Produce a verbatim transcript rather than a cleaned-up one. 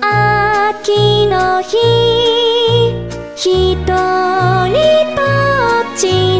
秋の日ひとりぼっち。